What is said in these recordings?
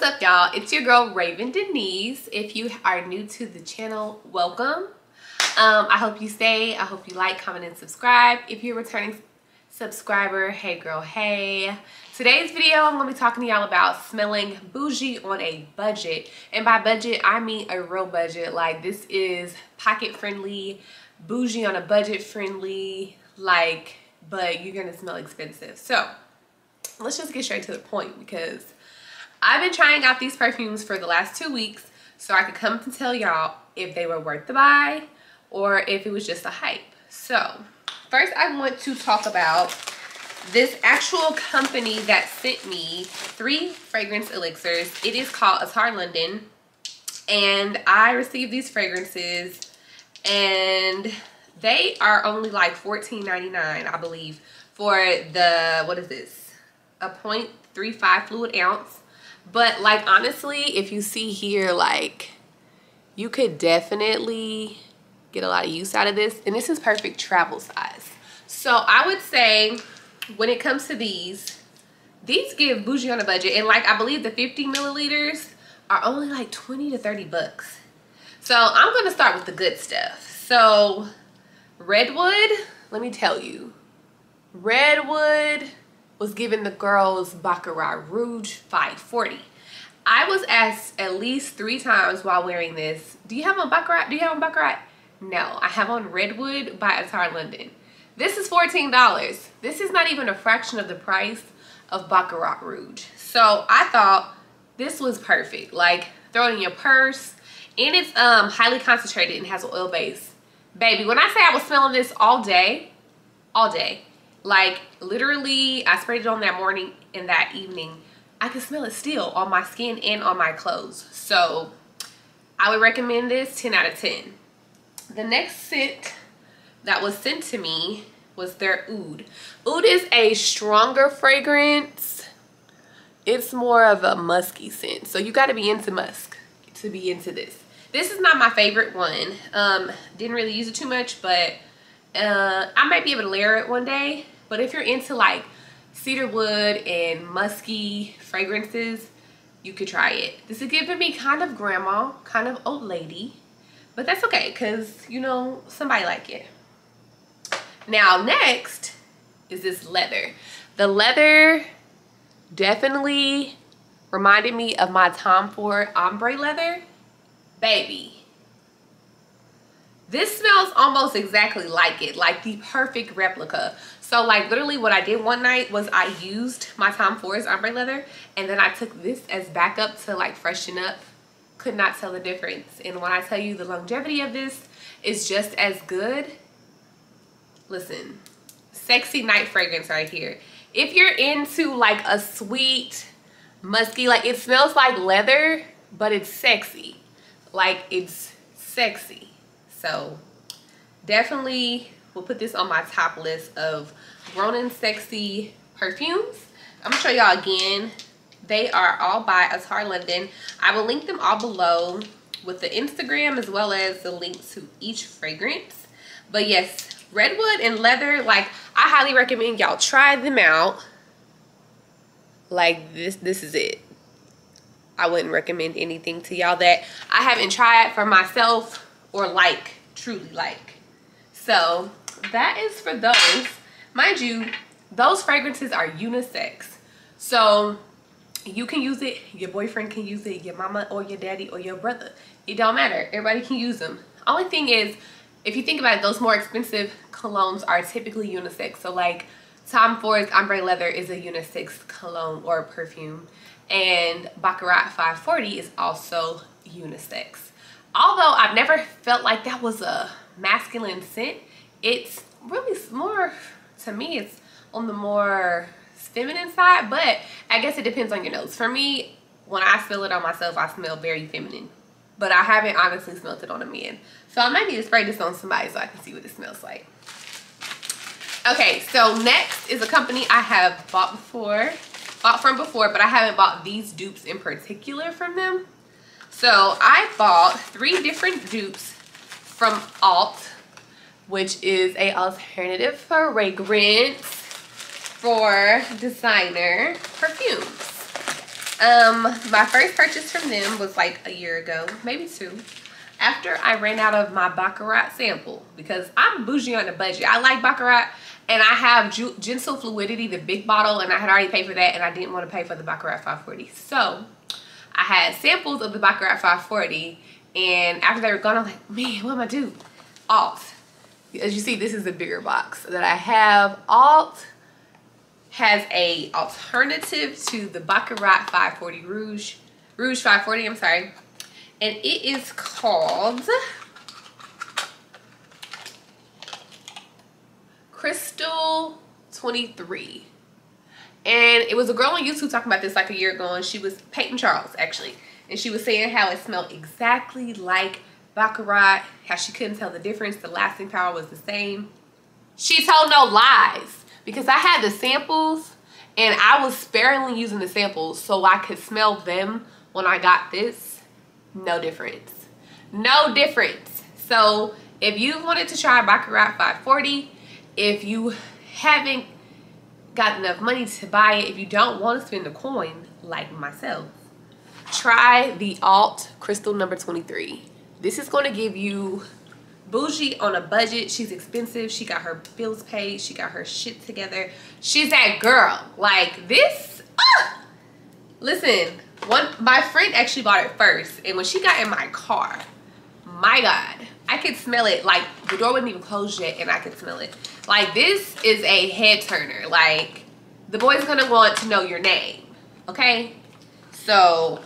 What's up, y'all? It's your girl Raven Denise. If you are new to the channel, welcome. I hope you stay. I hope you like, comment, and subscribe. If you're a returning subscriber, hey girl, hey. Today's video, I'm gonna be talking to y'all about smelling bougie on a budget. And by budget, I mean a real budget. Like, this is pocket friendly, bougie on a budget friendly, like, but you're gonna smell expensive. So let's just get straight to the point, because I've been trying out these perfumes for the last 2 weeks so I could come to tell y'all if they were worth the buy or if it was just a hype. So first, I want to talk about this actual company that sent me 3 fragrance elixirs. It is called Attar London, and I received these fragrances, and they are only like $14.99, I believe, for the, what is this, a 0.35 fluid ounce. But like, honestly, if you see here, like, you could definitely get a lot of use out of this. And this is perfect travel size. So I would say when it comes to these give bougie on a budget. And like, I believe the 50 milliliters are only like 20 to 30 bucks. So I'm going to start with the good stuff. So Redwood, let me tell you, Redwood was giving the girls Baccarat Rouge 540. I was asked at least 3 times while wearing this, do you have on Baccarat? Do you have on Baccarat? No, I have on Redwood by Attar London. This is $14. This is not even a fraction of the price of Baccarat Rouge. So I thought this was perfect. Like, throw it in your purse, and it's highly concentrated and has an oil base. Baby, when I say I was smelling this all day, like, literally, I sprayed it on that morning and that evening. I can smell it still on my skin and on my clothes. So I would recommend this 10 out of 10. The next scent that was sent to me was their Oudh. Oudh is a stronger fragrance. It's more of a musky scent. So you got to be into musk to be into this. This is not my favorite one. Didn't really use it too much, but I might be able to layer it one day. But if you're into like cedar wood and musky fragrances, you could try it. This is giving me kind of grandma, kind of old lady, but that's okay, because you know, somebody like it. Now next is this leather. The leather definitely reminded me of my Tom Ford Ombre Leather. Baby, this smells almost exactly like it, like the perfect replica. So like, literally what I did one night was I used my Tom Ford's Ombre Leather, and then I took this as backup to like freshen up. Could not tell the difference. And when I tell you the longevity of this is just as good, listen, sexy night fragrance right here. If you're into like a sweet, musky, like, it smells like leather, but it's sexy. Like, it's sexy. So definitely we'll put this on my top list of grown and sexy perfumes. I'm gonna show y'all again. They are all by Attar London. I will link them all below with the Instagram as well as the link to each fragrance. But yes, Redwood and Leather, like, I highly recommend y'all try them out. Like, this is it. I wouldn't recommend anything to y'all that I haven't tried for myself or like, truly like. So that is for those. Mind you, those fragrances are unisex, so you can use it, your boyfriend can use it, your mama or your daddy or your brother, it don't matter, everybody can use them. Only thing is, if you think about it, those more expensive colognes are typically unisex. So like, Tom Ford's Ombre Leather is a unisex cologne or perfume, and Baccarat 540 is also unisex. Although I've never felt like that was a masculine scent, it's really more, to me, it's on the more feminine side, but I guess it depends on your nose. For me, when I smell it on myself, I smell very feminine, but I haven't honestly smelled it on a man. So I might need to spray this on somebody so I can see what it smells like. Okay, so next is a company I have bought from before, but I haven't bought these dupes in particular from them. So I bought 3 different dupes from Alt, which is an alternative fragrance for designer perfumes. My first purchase from them was like a year ago, maybe two, after I ran out of my Baccarat sample, because I'm bougie on a budget. I like Baccarat and I have Gentle Fluidity, the big bottle, and I had already paid for that and I didn't want to pay for the Baccarat 540. So I had samples of the Baccarat 540, and after they were gone, I'm like, man, what am I do? Alt. As you see, this is the bigger box that I have. Alt has a alternative to the Baccarat 540 Rouge 540, I'm sorry, and it is called Crystal 23. And it was a girl on YouTube talking about this like a year ago, and she was Peyton Charles actually, and she was saying how it smelled exactly like Baccarat, how she couldn't tell the difference, the lasting power was the same. She told no lies, because I had the samples and I was sparingly using the samples, so I could smell them when I got this. No difference, no difference. So if you wanted to try Baccarat 540, if you haven't got enough money to buy it, if you don't want to spend a coin like myself, try the Alt Crystal No. 23. This is going to give you bougie on a budget. She's expensive. She got her bills paid. She got her shit together. She's that girl. Like this. Ah! Listen, my friend actually bought it first. And when she got in my car, my God, I could smell it. Like the door wouldn't even close yet and I could smell it. Like this is a head turner. Like the boy's going to want to know your name. Okay. So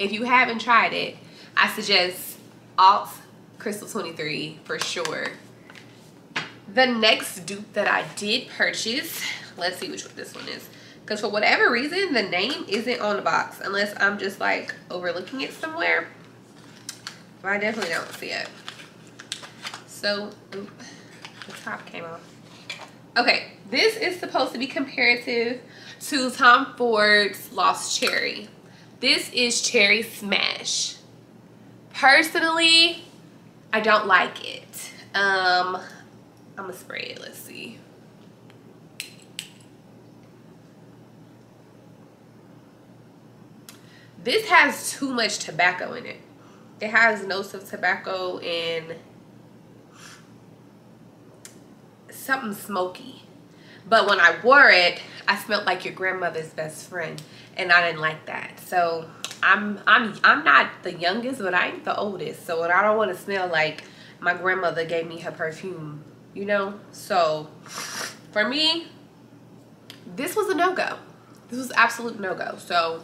if you haven't tried it, I suggest Alt Crystal 23 for sure. The next dupe that I did purchase, let's see which one this one is, because for whatever reason the name isn't on the box, unless I'm just like overlooking it somewhere, but I definitely don't see it. So oop, the top came off. Okay, this is supposed to be comparative to Tom Ford's Lost Cherry. This is Cherry Smash. Personally, I don't like it. I'm gonna spray it. Let's see. This has too much tobacco in it. It has notes of tobacco and something smoky. But when I wore it, I smelled like your grandmother's best friend, and I didn't like that. So I'm not the youngest, but I ain't the oldest, so I don't want to smell like my grandmother gave me her perfume, you know. So for me, this was a no-go. This was absolute no-go. So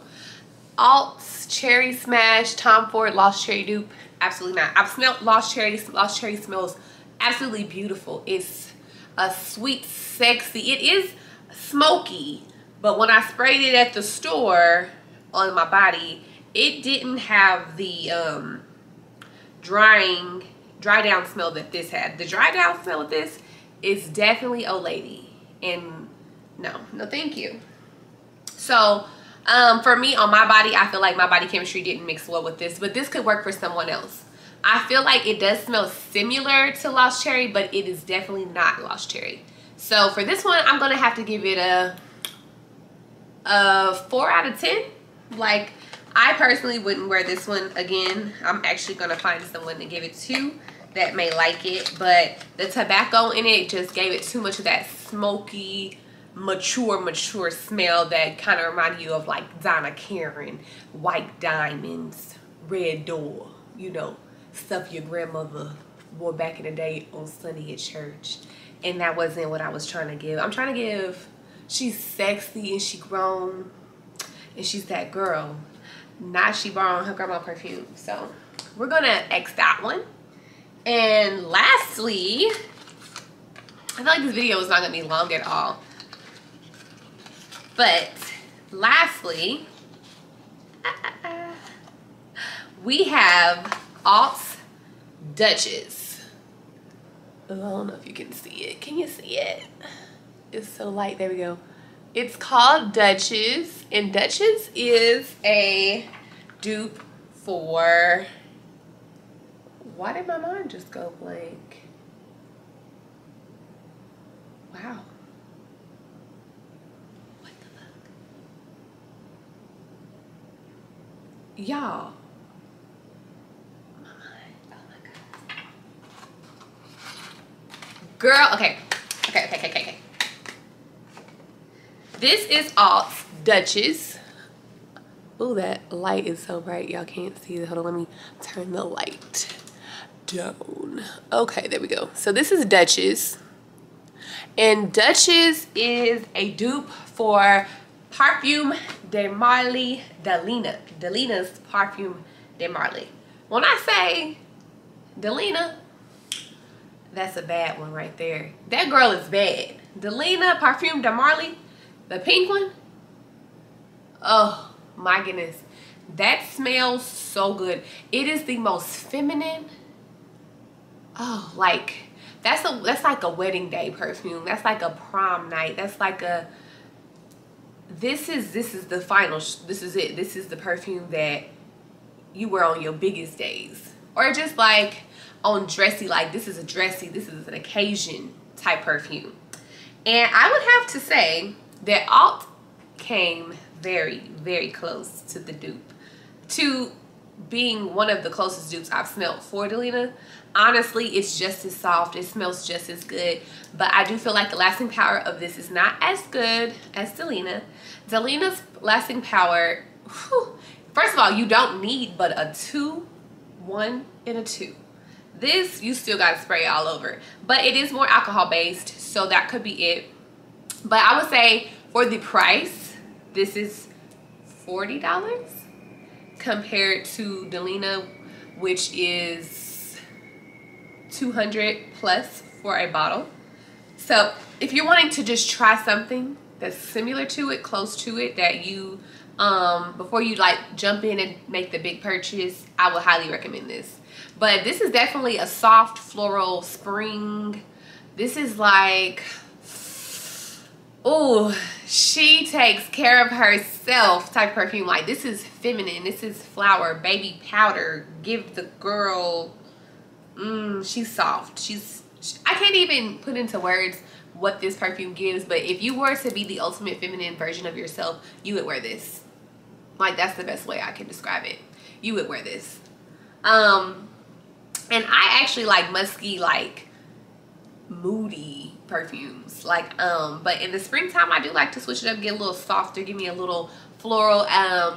Alt's Cherry Smash, Tom Ford Lost Cherry dupe, absolutely not. I've smelled Lost Cherry. Lost Cherry smells absolutely beautiful. It's a sweet, sexy, it is smoky, but when I sprayed it at the store on my body, it didn't have the dry down smell that this had. The dry down smell of this is definitely old lady, and no thank you. So for me, on my body, I feel like my body chemistry didn't mix well with this, but this could work for someone else. I feel like it does smell similar to Lost Cherry, but it is definitely not Lost Cherry. So for this one, I'm gonna have to give it a 4 out of 10. Like, I personally wouldn't wear this one again. I'm actually gonna find someone to give it to that may like it, but the tobacco in it just gave it too much of that smoky, mature smell that kind of reminded you of like Donna Karen, White Diamonds, Red Door, you know, stuff your grandmother wore back in the day on Sunday at church. And that wasn't what I was trying to give. I'm trying to give, she's sexy and she grown, and she's that girl, not she borrowing her grandma perfume. So we're gonna X that one. And lastly, I feel like this video is not gonna be long at all, but lastly, we have Alt's Dutchess. I don't know if you can see it. Can you see it? It's so light. There we go. It's called Dutchess, and Dutchess is a dupe for, why did my mind just go blank? Wow. What the fuck? Y'all. Oh my God. Girl, okay. Okay. This is Audh's Dutchess. Ooh, that light is so bright. Y'all can't see it. Hold on, let me turn the light down. Okay, there we go. So this is Dutchess. And Dutchess is a dupe for Parfums de Marly, Delina. Delina's Parfums de Marly. When I say Delina, that's a bad one right there. That girl is bad. Delina, Parfums de Marly, the pink one. Oh my goodness. That smells so good. It is the most feminine. Oh, like that's like a wedding day perfume. That's like a prom night. That's like a this is the final. This is it. This is the perfume that you wear on your biggest days, or just like on dressy. Like this is a dressy. This is an occasion type perfume. And I would have to say that Alt came very, very close to the dupe, to being one of the closest dupes I've smelled for Delina. Honestly, it's just as soft. It smells just as good. But I do feel like the lasting power of this is not as good as Delina. Delina's lasting power, whew, first of all, you don't need but a 2, 1, and a 2. This, you still got to spray all over. But it is more alcohol based, so that could be it. But I would say for the price, this is $40 compared to Delina, which is $200 plus for a bottle. So if you're wanting to just try something that's similar to it, close to it, that you before you like jump in and make the big purchase, I would highly recommend this. But this is definitely a soft floral spring. This is like, oh, she takes care of herself type perfume. Like this is feminine. This is flower, baby powder. Give the girl. She's soft. I can't even put into words what this perfume gives, but if you were to be the ultimate feminine version of yourself, you would wear this. Like that's the best way I can describe it. You would wear this. And I actually like musky, like moody perfumes. Like but in the springtime I do like to switch it up, get a little softer, give me a little floral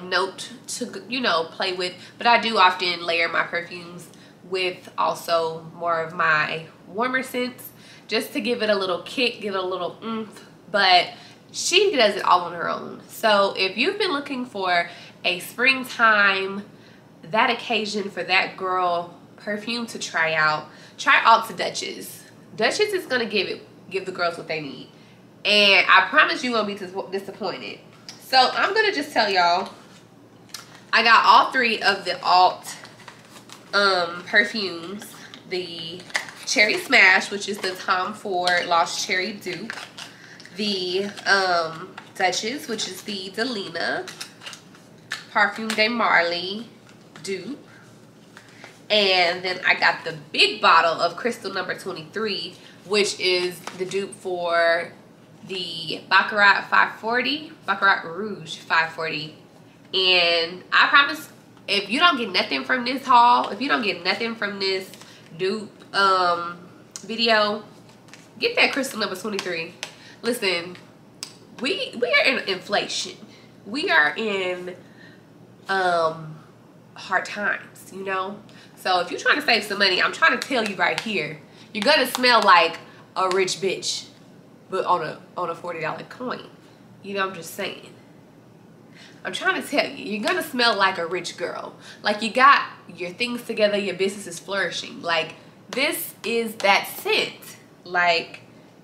note to, you know, play with. But I do often layer my perfumes with also more of my warmer scents, just to give it a little kick, give it a little oomph. But she does it all on her own. So if you've been looking for a springtime, that occasion for that girl perfume to try out, try Alt Dutchess. Dutchess is gonna give the girls what they need, and I promise you won't be disappointed. So I'm gonna just tell y'all, I got all three of the Alt perfumes. The Cherry Smash, which is the Tom Ford Lost Cherry dupe. The Dutchess, which is the Delina Parfums de Marly dupe. And then I got the big bottle of Crystal No. 23, which is the dupe for the Baccarat 540, Baccarat Rouge 540. And I promise, if you don't get nothing from this haul, if you don't get nothing from this dupe video, get that Crystal No. 23. Listen, we are in inflation. We are in hard times, you know? So if you're trying to save some money, I'm trying to tell you right here, you're gonna smell like a rich bitch, but on a $40 coin. You know, I'm just saying. I'm trying to tell you, you're gonna smell like a rich girl. Like you got your things together, your business is flourishing. Like this is that scent. Like,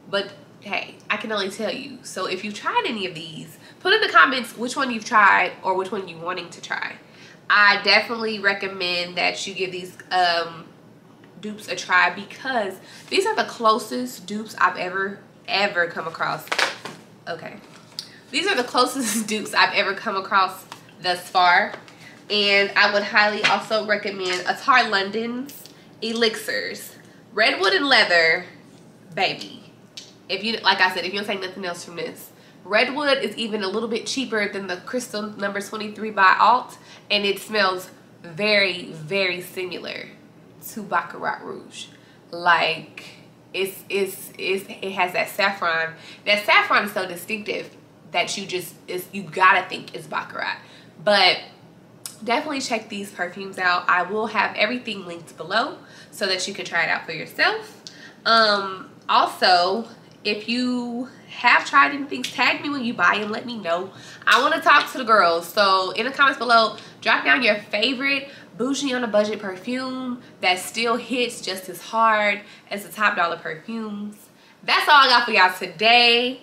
but hey, I can only tell you. So if you've tried any of these, put in the comments which one you've tried or which one you're wanting to try. I definitely recommend that you give these dupes a try, because these are the closest dupes I've ever come across. Okay. These are the closest dupes I've ever come across thus far. And I would highly also recommend Attar London's Elixirs. Redwood and Leather, baby. If you, like I said, if you don't take nothing else from this, Redwood is even a little bit cheaper than the Crystal No. 23 by Alt, and it smells very, very similar to Baccarat Rouge. Like, it has that saffron. That saffron is so distinctive that you just, you gotta think it's Baccarat. But definitely check these perfumes out. I will have everything linked below so that you can try it out for yourself. Also, if you have tried any things, tag me when you buy them. Let me know. I want to talk to the girls. So in the comments below, drop down your favorite bougie on a budget perfume that still hits just as hard as the top dollar perfumes. That's all I got for y'all today,